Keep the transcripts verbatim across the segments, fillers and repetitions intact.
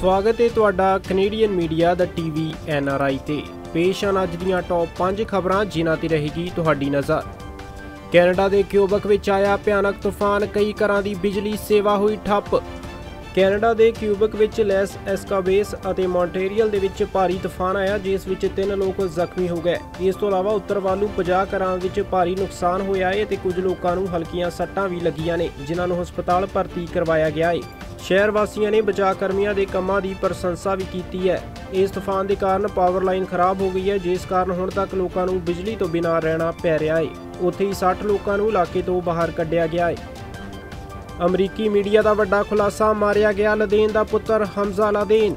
स्वागत है तुहाडा Canadian media the TV N R I ते। पेश आन अज दीआं टॉप पांच खबरां जिन्हां ते रहेगी तुहाडी नज़र। कैनेडा के क्यूबक विच आया भयानक तूफान, कई घरां दी बिजली सेवा हुई ठप्प। कैनेडा के क्यूबक विच लैस एस्कावेस अते मॉन्ट्रीयल दे विच भारी तूफान आया, जिस विच तीन लोग जख्मी हो गए। इस तों इलावा उत्तर वालू पचास घरां विच भारी नुकसान होया है ते कुछ लोकां नूं हल्कियां सट्टां भी लगियां ने, जिन्हां नूं हस्पताल भर्ती करवाया गया है। शहर वासियों ने बचाव कर्मियों के कामों की प्रशंसा भी की है। इस तूफान के कारण पावर लाइन खराब हो गई है, जिस कारण हुण तक लोगों को बिजली तो बिना रहना पै रहा है। उत्थे ही साठ लोगों को इलाके तो बाहर कढ़िया गया है। अमरीकी मीडिया का वड्डा खुलासा, मारिया गया लादेन का पुत्र हमजा लादेन।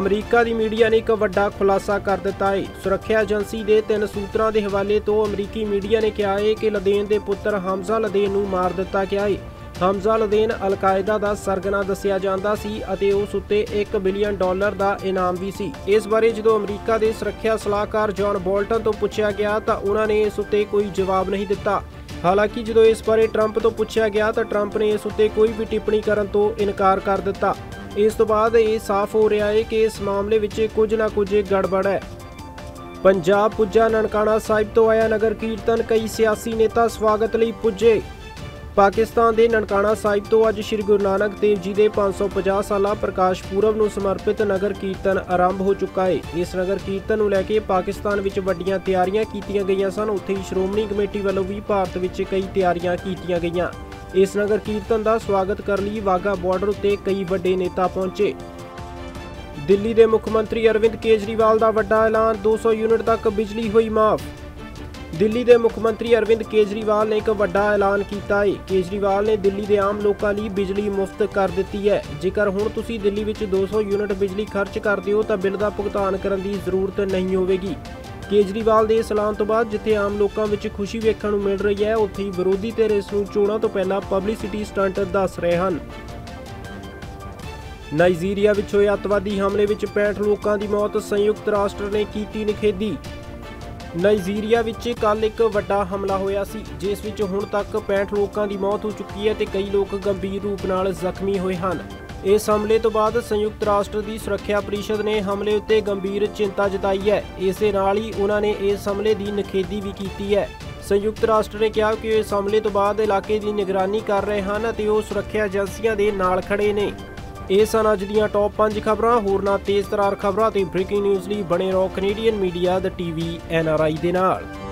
अमरीका की मीडिया ने एक वड्डा खुलासा कर दिता है। सुरक्षा एजेंसी के तीन सूत्रों के हवाले तो अमरीकी मीडिया ने कहा है कि लादेन के पुत्र हमजा लादेन को मार दिता गया है। हमजा लादेन अलकायदा का सरगना दसिया जाता सी अते उस उत्ते एक बिलियन डॉलर का इनाम भी सी। इस बारे जो अमरीका के सुरक्षा सलाहकार जॉन बोल्टन तो पूछा गया तो उन्होंने इस उत्ते कोई जवाब नहीं दिता। हालांकि जो इस बारे ट्रंप तो पूछा गया तो ट्रंप ने इस उत्ते कोई भी टिप्पणी करन तो इनकार कर दिता। इस तो बाद ये साफ हो रहा है कि इस मामले विच कुछ ना कुछ गड़बड़ है। पंजाब पुज्जा ननकाना साहिब तो आया नगर कीर्तन, कई सियासी नेता स्वागत लई पुज्जे। पाकिस्तान के ननकाना साहिब तो अज श्री गुरु नानक देव जी के पाँच सौ पचास साल प्रकाश पुरब को समर्पित नगर कीर्तन आरंभ हो चुका है। इस नगर कीर्तन को लैके पाकिस्तान में वड्डियां तैयारियां कीतियां गईयां सन। उत्थे ही श्रोमणी कमेटी वालों भी भारत में कई तैयारियां कीतियां गईयां। इस नगर कीर्तन का स्वागत करने लिए वाघा बॉर्डर उत्ते कई वड्डे नेता पहुंचे। दिल्ली के मुख्यमंत्री अरविंद केजरीवाल का वड्डा ऐलान, दो सौ यूनिट तक बिजली हुई माफ। दिल्ली के मुख्यमंत्री अरविंद केजरीवाल ने एक बड़ा ऐलान किया है। केजरीवाल ने दिल्ली के आम लोगों लिए बिजली मुफ्त कर दी है। जेकर हुण तुसी दिल्ली में दो सौ यूनिट बिजली खर्च करते हो तो बिल का भुगतान करने की जरूरत नहीं होगी। केजरीवाल के इस ऐलान तो बाद जिथे आम लोगों में खुशी वेखण नूं मिल रही है, उत्थे ही विरोधी धिर इस नूं चोणां तो पहलां पबलिसिटी स्टंट दस रहे हैं। नाइजीरिया विच होए अतवादी हमले में पैंठ लोगों की मौत, संयुक्त राष्ट्र ने की निखेधी। नाइजीरिया विच कल एक वड्डा हमला होया सी, जिस विच हुण तक पैंठ लोगों की मौत हो चुकी है ते कई लोग गंभीर रूप नाल जख्मी होए हन। इस हमले तो बाद संयुक्त राष्ट्र की सुरक्षा परिषद ने हमले उत्ते गंभीर चिंता जताई है। इस नाल ही उन्होंने इस हमले की निखेधी भी की है। संयुक्त राष्ट्र ने कहा कि इस हमले तो बाद इलाके की निगरानी कर रहे हैं ते वो सुरक्षा एजेंसियां दे नाल खड़े ने। यह सन अज दीआं टॉप पांच खबरां। होरना तेज़ तरार खबरां ते ब्रेकिंग न्यूज़ लई बने रहो Canadian media the TV N R I दे नाल।